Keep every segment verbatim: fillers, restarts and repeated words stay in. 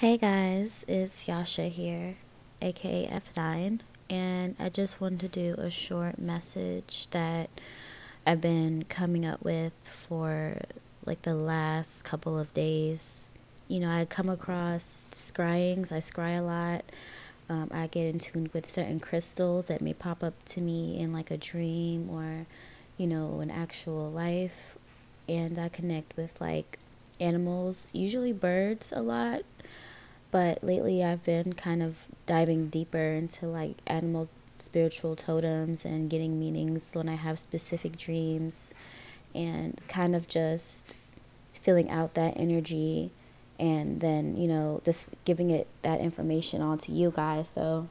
Hey guys, it's Yasha here, aka F nine, and I just wanted to do a short message that I've been coming up with for like the last couple of days. You know, I come across scryings, I scry a lot, um, I get in tune with certain crystals that may pop up to me in like a dream or, you know, in actual life, and I connect with like animals, usually birds a lot. But lately I've been kind of diving deeper into like animal spiritual totems and getting meanings when I have specific dreams and kind of just filling out that energy and then, you know, just giving it that information on to you guys. So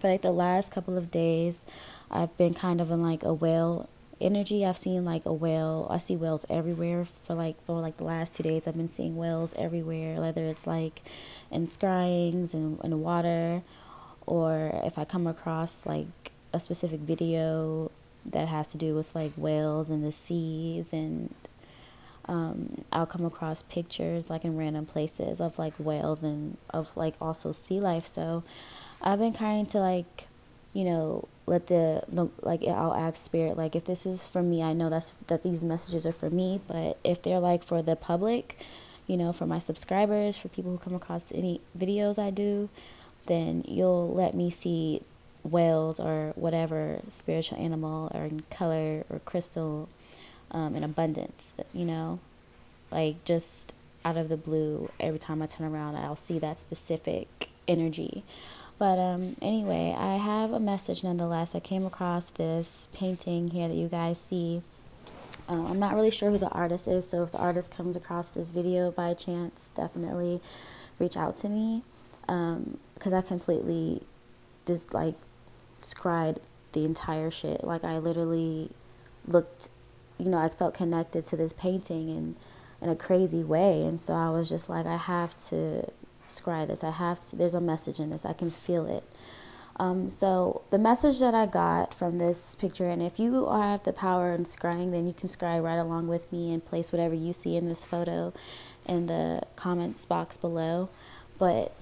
for like the last couple of days, I've been kind of in like a whale energy. I've seen like a whale. I see whales everywhere for like for like the last two days. I've been seeing whales everywhere, whether it's like in scryings and in the water, or if I come across like a specific video that has to do with like whales and the seas, and um, I'll come across pictures like in random places of like whales and of like also sea life. So I've been trying to like, you know, let the, the like I'll ask spirit, like, if this is for me, I know that's that these messages are for me, but if they're like for the public, you know, for my subscribers, for people who come across any videos I do, then you'll let me see whales or whatever spiritual animal or in color or crystal um, in abundance, you know, like just out of the blue. Every time I turn around, I'll see that specific energy. But um, anyway, I have a message nonetheless. I came across this painting here that you guys see. Uh, I'm not really sure who the artist is, so if the artist comes across this video by chance, definitely reach out to me. Um, 'cause I completely just like scried the entire shit. Like I literally looked, you know, I felt connected to this painting in, in a crazy way. And so I was just like, I have to scry this. I have to, there's a message in this. I can feel it. Um, so the message that I got from this picture, and if you have the power in scrying, then you can scry right along with me and place whatever you see in this photo in the comments box below. But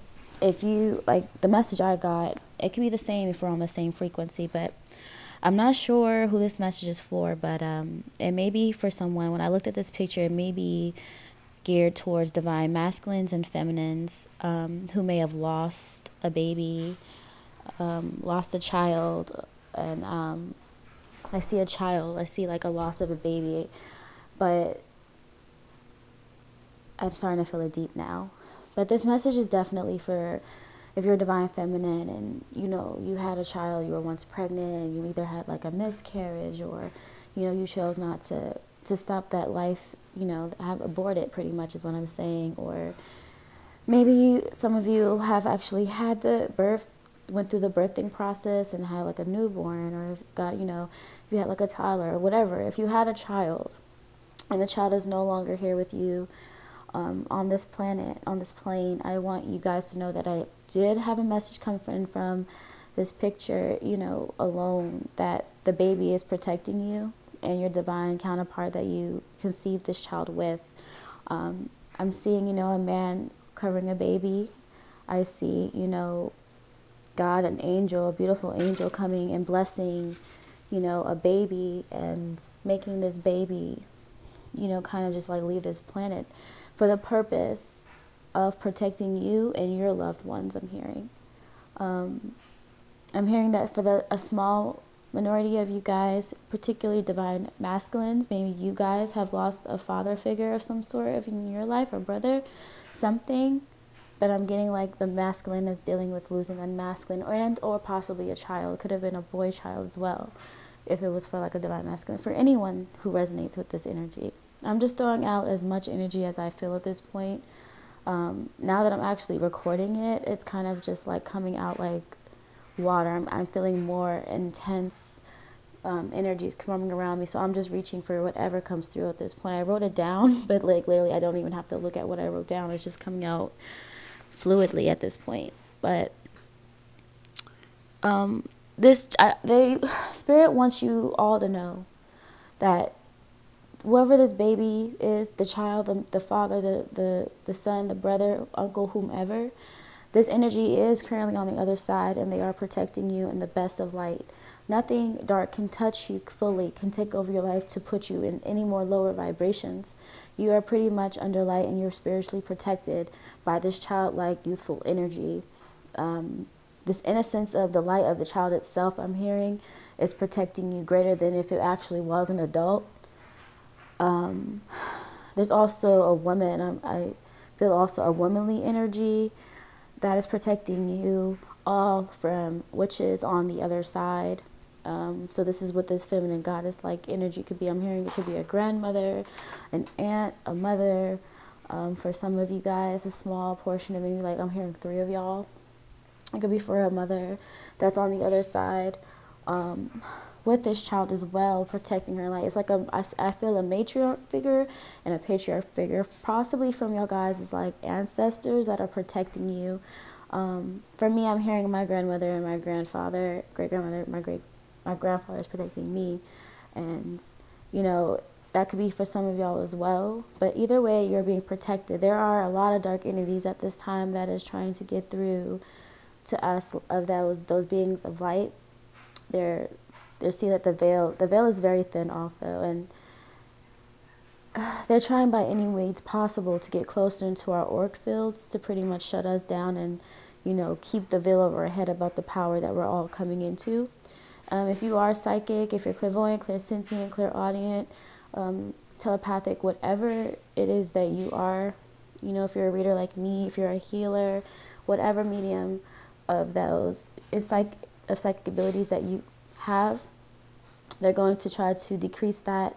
if you like the message I got, it can be the same if we're on the same frequency, but I'm not sure who this message is for, but um, it may be for someone. When I looked at this picture, it may be geared towards divine masculines and feminines um, who may have lost a baby, um, lost a child, and um, I see a child, I see like a loss of a baby, but I'm starting to feel it deep now. But this message is definitely for if you're a divine feminine and, you know, you had a child, you were once pregnant, and you either had like a miscarriage or, you know, you chose not to to stop that life, you know, have aborted pretty much is what I'm saying. Or maybe you, some of you have actually had the birth, went through the birthing process and had like a newborn, or got, you know, if you had like a toddler or whatever. If you had a child and the child is no longer here with you um, on this planet, on this plane, I want you guys to know that I did have a message come from, from this picture, you know, alone, that the baby is protecting you and your divine counterpart that you conceived this child with. Um, I'm seeing, you know, a man covering a baby. I see, you know, God, an angel, a beautiful angel coming and blessing, you know, a baby and making this baby, you know, kind of just like leave this planet for the purpose of protecting you and your loved ones, I'm hearing. Um, I'm hearing that for the, a small minority of you guys, particularly divine masculines, maybe you guys have lost a father figure of some sort of in your life, or brother, something. But I'm getting like the masculine is dealing with losing a masculine, or and or possibly a child. Could have been a boy child as well, if it was for like a divine masculine. For anyone who resonates with this energy, I'm just throwing out as much energy as I feel at this point. Um, now that I'm actually recording it, it's kind of just like coming out like water. I'm, I'm feeling more intense um, energies coming around me, so I'm just reaching for whatever comes through at this point. I wrote it down, but like literally I don't even have to look at what I wrote down. It's just coming out fluidly at this point. But um, this I, they Spirit wants you all to know that whoever this baby is, the child, the, the father, the, the, the son, the brother, uncle, whomever, this energy is currently on the other side and they are protecting you in the best of light. Nothing dark can touch you fully, can take over your life to put you in any more lower vibrations. You are pretty much under light and you're spiritually protected by this childlike, youthful energy. Um, this innocence of the light of the child itself, I'm hearing, is protecting you greater than if it actually was an adult. Um, there's also a woman, um, I feel also a womanly energy that is protecting you all from witches on the other side. Um, so this is what this feminine goddess-like energy could be. I'm hearing it could be a grandmother, an aunt, a mother. Um, for some of you guys, a small portion of maybe, like I'm hearing three of y'all. It could be for a mother that's on the other side. Um, with this child as well, protecting her light. It's like a, I, I feel a matriarch figure and a patriarch figure, possibly from y'all guys, is like ancestors that are protecting you. Um, for me, I'm hearing my grandmother and my grandfather, great-grandmother, my great, my grandfather is protecting me. And, you know, that could be for some of y'all as well. But either way, you're being protected. There are a lot of dark entities at this time that is trying to get through to us of those, those beings of light. They're, they're seeing that the veil, the veil is very thin also, and they're trying by any means possible to get closer into our auric fields to pretty much shut us down and, you know, keep the veil over our head about the power that we're all coming into. Um, if you are psychic, if you're clairvoyant, clairsentient, clairaudient, um, telepathic, whatever it is that you are, you know, if you're a reader like me, if you're a healer, whatever medium of those is psych of psychic abilities that you have, they're going to try to decrease that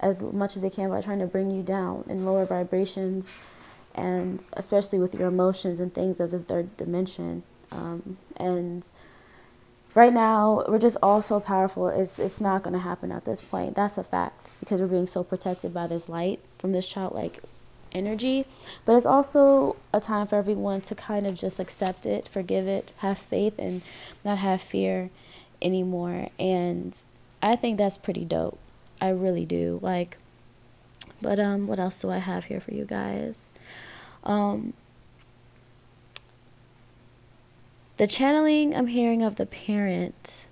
as much as they can by trying to bring you down in lower vibrations, and especially with your emotions and things of this third dimension. Um, and right now, we're just all so powerful. It's, it's not going to happen at this point. That's a fact, because we're being so protected by this light from this childlike energy. But it's also a time for everyone to kind of just accept it, forgive it, have faith, and not have fear anymore. And I think that's pretty dope. I really do. Like, but um what else do I have here for you guys? Um the channeling I'm hearing of the parent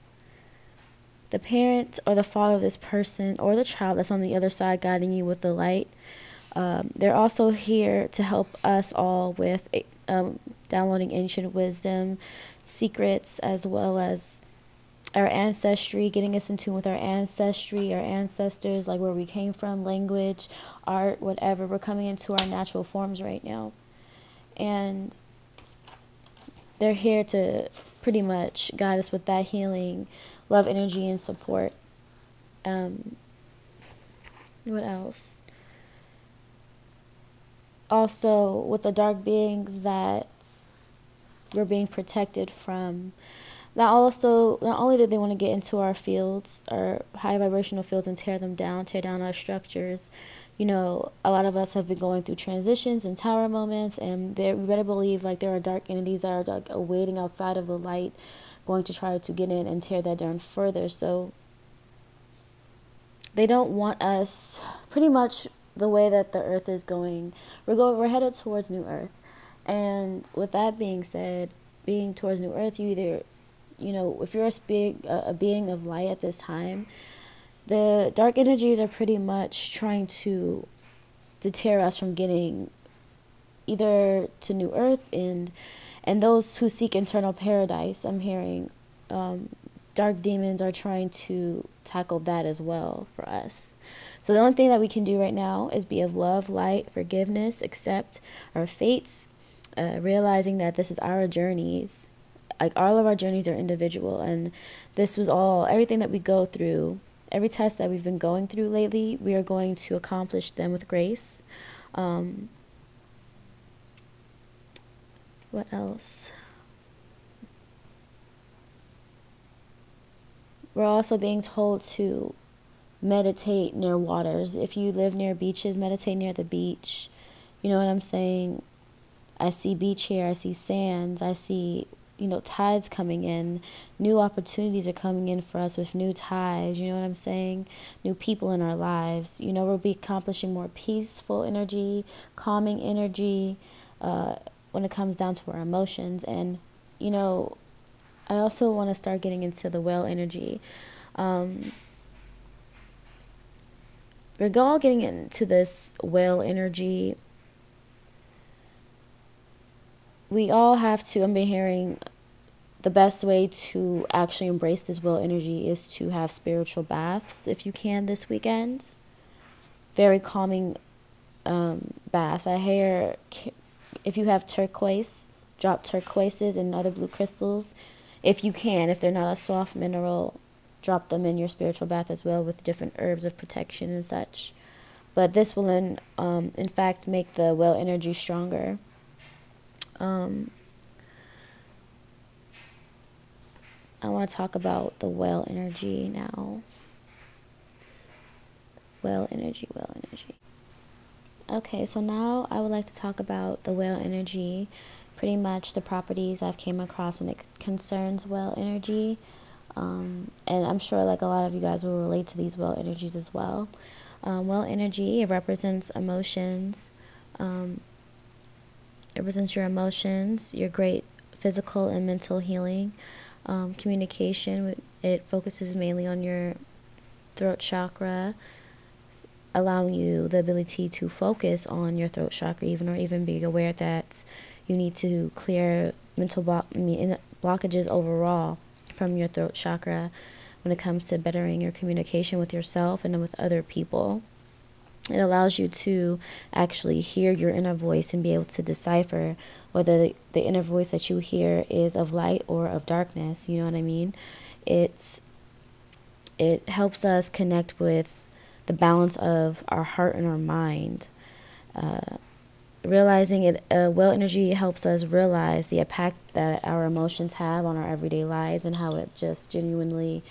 the parent or the father of this person or the child that's on the other side guiding you with the light. Um, they're also here to help us all with um, downloading ancient wisdom, secrets, as well as our ancestry, getting us in tune with our ancestry, our ancestors, like where we came from, language, art, whatever. We're coming into our natural forms right now. And they're here to pretty much guide us with that healing, love, energy, and support. Um, what else? Also, with the dark beings that we're being protected from, Not also, not only do they want to get into our fields, our high vibrational fields, and tear them down, tear down our structures. You know, a lot of us have been going through transitions and tower moments, and we better believe like there are dark entities that are like waiting outside of the light, going to try to get in and tear that down further. So they don't want us. Pretty much the way that the earth is going, we're going, we're headed towards new earth, and with that being said, being towards new earth, you either You know, if you're a, spe a being of light at this time, the dark energies are pretty much trying to deter us from getting either to new earth, and and those who seek internal paradise, I'm hearing, um, dark demons are trying to tackle that as well for us. So the only thing that we can do right now is be of love, light, forgiveness, accept our fates, uh, realizing that this is our journeys. Like, all of our journeys are individual, and this was all, everything that we go through, every test that we've been going through lately, we are going to accomplish them with grace. Um, what else? We're also being told to meditate near waters. If you live near beaches, meditate near the beach. You know what I'm saying? I see beach here, I see sands, I see you know, tides coming in. New opportunities are coming in for us with new tides, you know what I'm saying? New people in our lives. You know, we'll be accomplishing more peaceful energy, calming energy uh, when it comes down to our emotions. And, you know, I also want to start getting into the whale energy. Um, we're all getting into this whale energy. We all have to, I've been hearing the best way to actually embrace this whale energy is to have spiritual baths if you can this weekend. Very calming um, baths. I hear if you have turquoise, drop turquoises and other blue crystals. If you can, if they're not a soft mineral, drop them in your spiritual bath as well with different herbs of protection and such. But this will, in, um, in fact, make the whale energy stronger. Um, I want to talk about the whale energy now. Whale energy, whale energy. Okay, so now I would like to talk about the whale energy. Pretty much the properties I've came across when it concerns whale energy. Um, and I'm sure like a lot of you guys will relate to these whale energies as well. Um, whale energy, it represents emotions. Um, it represents your emotions, your great physical and mental healing. Um, communication, it focuses mainly on your throat chakra, allowing you the ability to focus on your throat chakra even or even be aware that you need to clear mental block, I mean, blockages overall from your throat chakra when it comes to bettering your communication with yourself and with other people. It allows you to actually hear your inner voice and be able to decipher whether the, the inner voice that you hear is of light or of darkness, you know what I mean? It's, it helps us connect with the balance of our heart and our mind. Uh, Realizing it, uh, whale energy helps us realize the impact that our emotions have on our everyday lives and how it just genuinely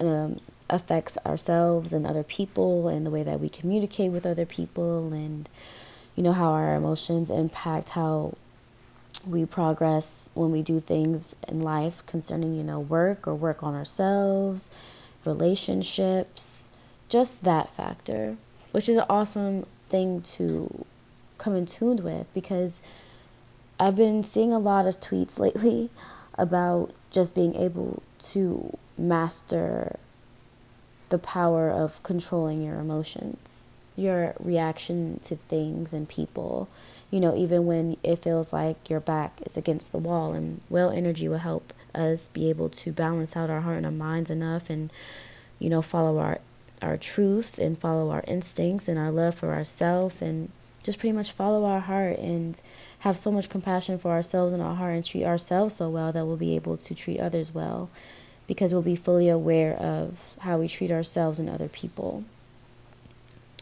um, affects ourselves and other people and the way that we communicate with other people and, you know, how our emotions impact how we progress when we do things in life concerning, you know, work or work on ourselves, relationships, just that factor, which is an awesome thing to come in tuned with, because I've been seeing a lot of tweets lately about just being able to master the power of controlling your emotions, your reaction to things and people, you know, even when it feels like your back is against the wall. And whale energy will help us be able to balance out our heart and our minds enough and, you know, follow our our truth and follow our instincts and our love for ourselves and just pretty much follow our heart and have so much compassion for ourselves and our heart and treat ourselves so well that we'll be able to treat others well, because we'll be fully aware of how we treat ourselves and other people.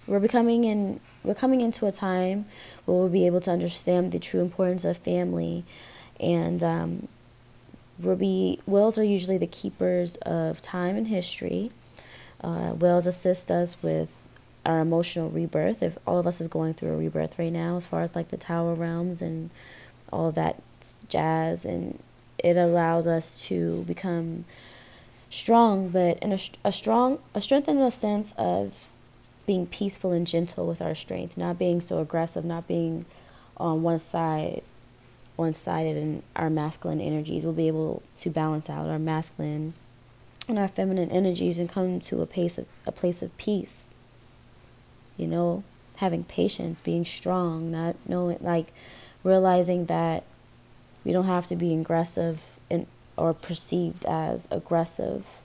We're becoming in we're coming into a time where we'll be able to understand the true importance of family, and um, we'll be whales are usually the keepers of time and history. Uh, whales assist us with our emotional rebirth. If all of us is going through a rebirth right now, as far as like the tower realms and all that jazz, and it allows us to become strong, but in a, a strong, a strength in the sense of being peaceful and gentle with our strength, not being so aggressive, not being on one side, one-sided in our masculine energies. We'll be able to balance out our masculine and our feminine energies and come to a pace of a place of peace. You know, having patience, being strong, not knowing, like realizing that we don't have to be aggressive and or perceived as aggressive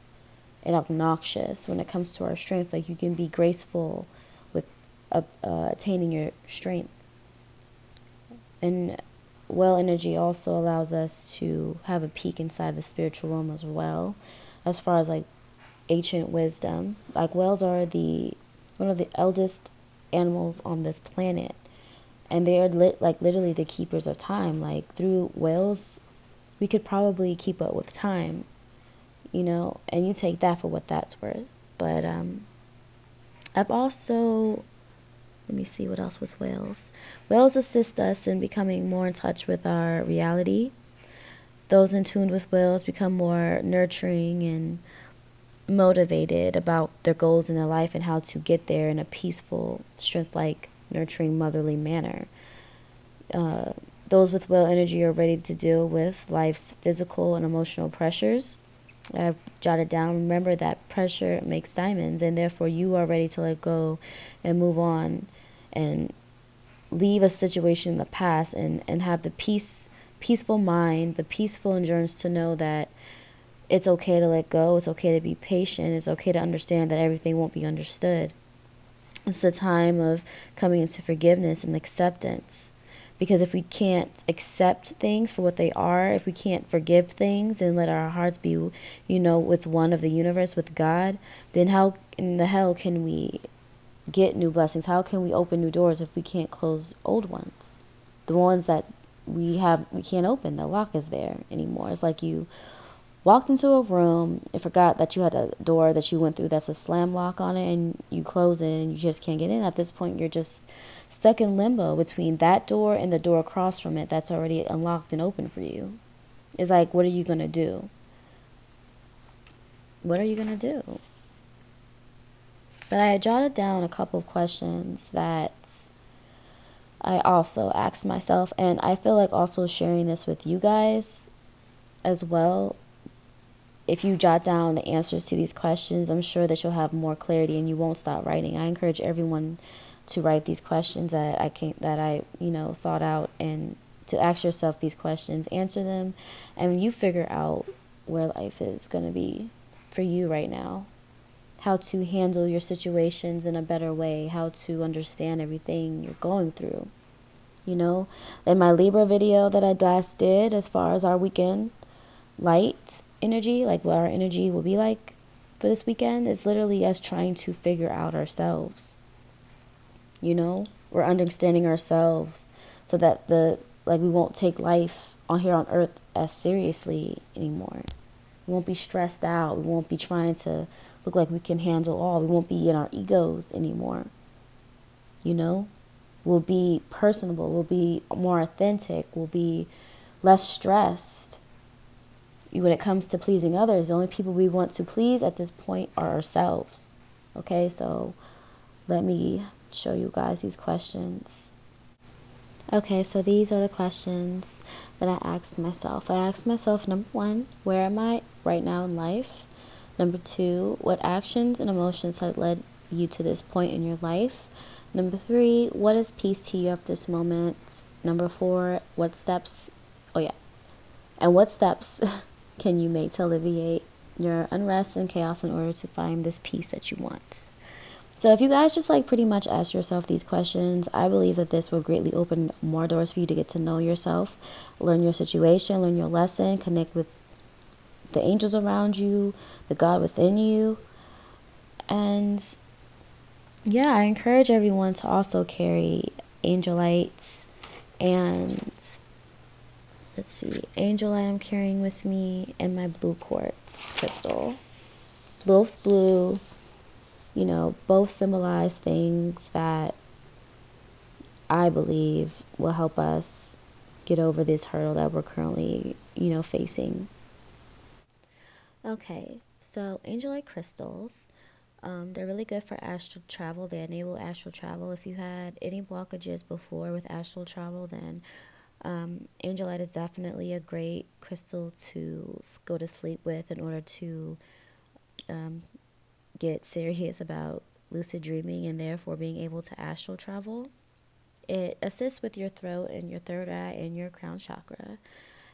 and obnoxious when it comes to our strength. Like you can be graceful with uh, uh, attaining your strength. And whale energy also allows us to have a peek inside the spiritual realm as well, as far as like ancient wisdom. Like whales are the one of the eldest animals on this planet, and they are lit, like literally the keepers of time. Like through whales, we could probably keep up with time, you know, and you take that for what that's worth. But um, I've also, let me see what else with whales. Whales assist us in becoming more in touch with our reality. Those in tune with whales become more nurturing and motivated about their goals in their life and how to get there in a peaceful, strength-like, nurturing, motherly manner. Uh, those with whale energy are ready to deal with life's physical and emotional pressures. I've jotted down, remember that pressure makes diamonds, and therefore you are ready to let go and move on and leave a situation in the past and, and have the peace, peaceful mind, the peaceful endurance to know that it's okay to let go, it's okay to be patient, it's okay to understand that everything won't be understood. It's a time of coming into forgiveness and acceptance. Because if we can't accept things for what they are, if we can't forgive things and let our hearts be, you know, with one of the universe, with God, then how in the hell can we get new blessings? How can we open new doors if we can't close old ones? The ones that we have, we can't open. The lock is there anymore. It's like you walked into a room and forgot that you had a door that you went through that's a slam lock on it, and you close it and you just can't get in. At this point, you're just stuck in limbo between that door and the door across from it that's already unlocked and open for you. It's like, what are you going to do? What are you going to do? But I had jotted down a couple of questions that I also asked myself, and I feel like also sharing this with you guys as well. If you jot down the answers to these questions, I'm sure that you'll have more clarity and you won't stop writing. I encourage everyone to write these questions that I can't, that I, you know, sought out, and to ask yourself these questions, answer them, and you figure out where life is going to be for you right now, how to handle your situations in a better way, how to understand everything you're going through. You know, in my Libra video that I last did, as far as our weekend light energy, like what our energy will be like for this weekend, it's literally us trying to figure out ourselves. You know, we're understanding ourselves so that the, like, we won't take life on here on earth as seriously anymore. We won't be stressed out. We won't be trying to look like we can handle all. We won't be in our egos anymore. You know, we'll be personable. We'll be more authentic. We'll be less stressed. When it comes to pleasing others, the only people we want to please at this point are ourselves. Okay, so let me show you guys these questions. Okay, so these are the questions that I asked myself. I asked myself, number one, where am I right now in life? Number two, what actions and emotions have led you to this point in your life? Number three, what is peace to you at this moment? Number four, what steps, oh yeah, and what steps can you make to alleviate your unrest and chaos in order to find this peace that you want? So if you guys just like pretty much ask yourself these questions, I believe that this will greatly open more doors for you to get to know yourself, learn your situation, learn your lesson, connect with the angels around you, the God within you. And yeah, I encourage everyone to also carry angel lights. And let's see, angel light I'm carrying with me, and my blue quartz crystal. Both blue. You know, both symbolize things that I believe will help us get over this hurdle that we're currently, you know, facing. Okay, so angelite crystals, um, they're really good for astral travel. They enable astral travel. If you had any blockages before with astral travel, then um, angelite is definitely a great crystal to go to sleep with in order to um, get serious about lucid dreaming and therefore being able to astral travel. It assists with your throat and your third eye and your crown chakra.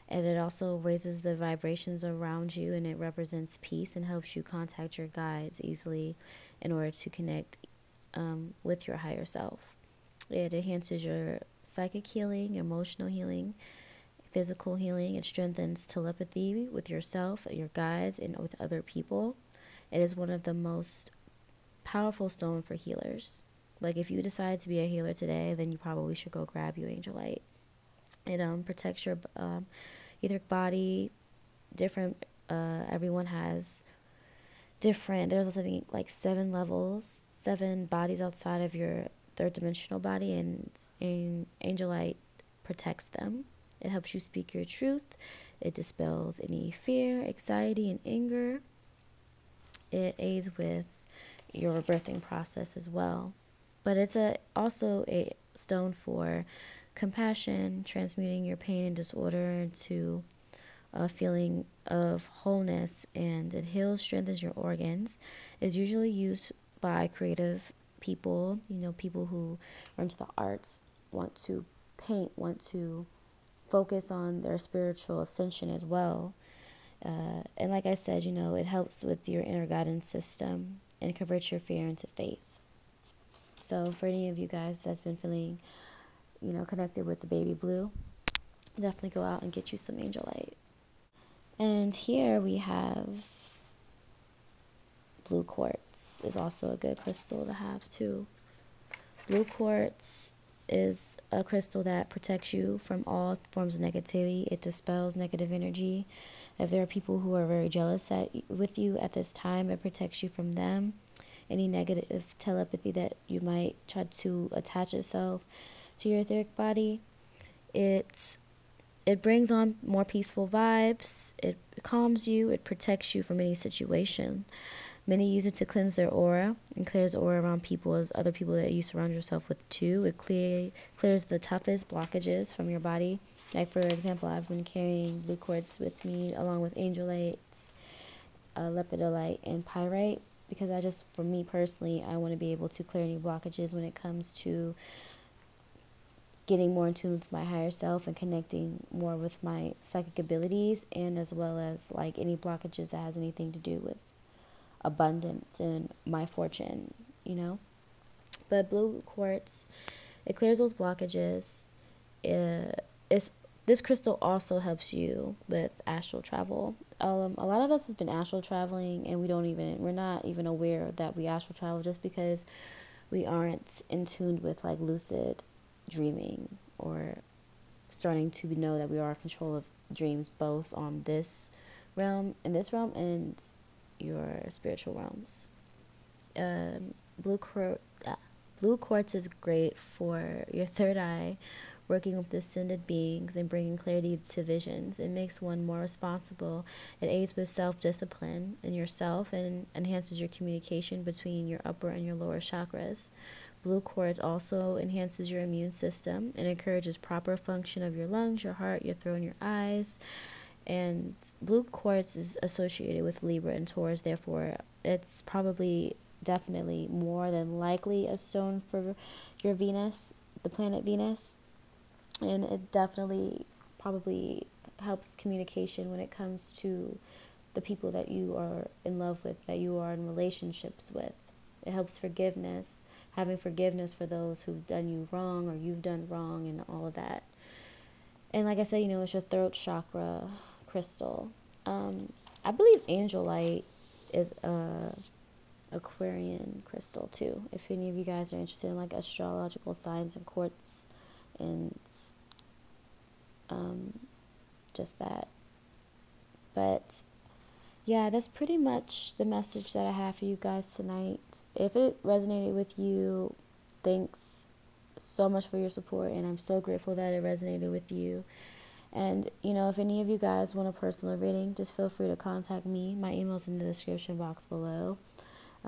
And it also raises the vibrations around you, and it represents peace and helps you contact your guides easily in order to connect um, with your higher self. It enhances your psychic healing, emotional healing, physical healing. It strengthens telepathy with yourself, your guides, and with other people. It is one of the most powerful stone for healers. Like, if you decide to be a healer today, then you probably should go grab your angelite. It um, protects your um, etheric body. Different, uh, everyone has different, there's I think like seven levels, seven bodies outside of your third dimensional body, and, and angelite protects them. It helps you speak your truth. It dispels any fear, anxiety, and anger. It aids with your birthing process as well. But it's a also a stone for compassion, transmuting your pain and disorder into a feeling of wholeness, and it heals, strengthens your organs. Is usually used by creative people, you know, people who are into the arts, want to paint, want to focus on their spiritual ascension as well. Uh, and like I said, you know, it helps with your inner guidance system and converts your fear into faith. So for any of you guys that's been feeling, you know, connected with the baby blue, definitely go out and get you some angel light. And here we have blue quartz is also a good crystal to have too. Blue quartz is a crystal that protects you from all forms of negativity. It dispels negative energy. If there are people who are very jealous at, with you at this time, it protects you from them. Any negative telepathy that you might try to attach itself to your etheric body, it's, it brings on more peaceful vibes. It calms you. It protects you from any situation. Many use it to cleanse their aura and clears aura around people as other people that you surround yourself with too. It clear, clears the toughest blockages from your body. Like, for example, I've been carrying blue quartz with me along with angelite, uh, lepidolite, and pyrite, because I just, for me personally, I want to be able to clear any blockages when it comes to getting more in tune with my higher self and connecting more with my psychic abilities, and as well as like any blockages that has anything to do with abundance and my fortune, you know. But blue quartz, it clears those blockages. It, it's, this crystal also helps you with astral travel. Um, a lot of us has been astral traveling, and we don't even, we're not even aware that we astral travel, just because we aren't in tune with like lucid dreaming or starting to know that we are in control of dreams, both on this realm, in this realm, and your spiritual realms. Um, blue, cor ah, blue quartz is great for your third eye, working with ascended beings and bringing clarity to visions. It makes one more responsible. It aids with self-discipline in yourself and enhances your communication between your upper and your lower chakras. Blue quartz also enhances your immune system and encourages proper function of your lungs, your heart, your throat, and your eyes. And blue quartz is associated with Libra and Taurus, therefore it's probably definitely more than likely a stone for your Venus, the planet Venus. And it definitely probably helps communication when it comes to the people that you are in love with, that you are in relationships with. It helps forgiveness, having forgiveness for those who've done you wrong or you've done wrong and all of that. And like I said, you know, it's your throat chakra crystal. Um, I believe angelite is a Aquarian crystal too. If any of you guys are interested in like astrological signs and quartz and um, just that. But yeah, that's pretty much the message that I have for you guys tonight. If it resonated with you, thanks so much for your support, and I'm so grateful that it resonated with you. And you know, if any of you guys want a personal reading, just feel free to contact me. My email's in the description box below.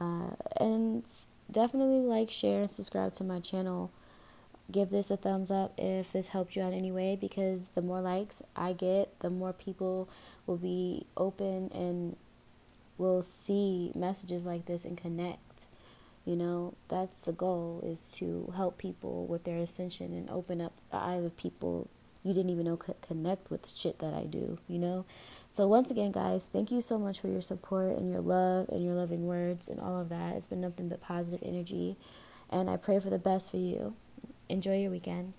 Uh, and definitely like, share, and subscribe to my channel. Give this a thumbs up if this helped you out in any way, because the more likes I get, the more people will be open and will see messages like this and connect. You know, that's the goal, is to help people with their ascension and open up the eyes of people you didn't even know could connect with shit that I do, you know? So once again, guys, thank you so much for your support and your love and your loving words and all of that. It's been nothing but positive energy, and I pray for the best for you. Enjoy your weekend.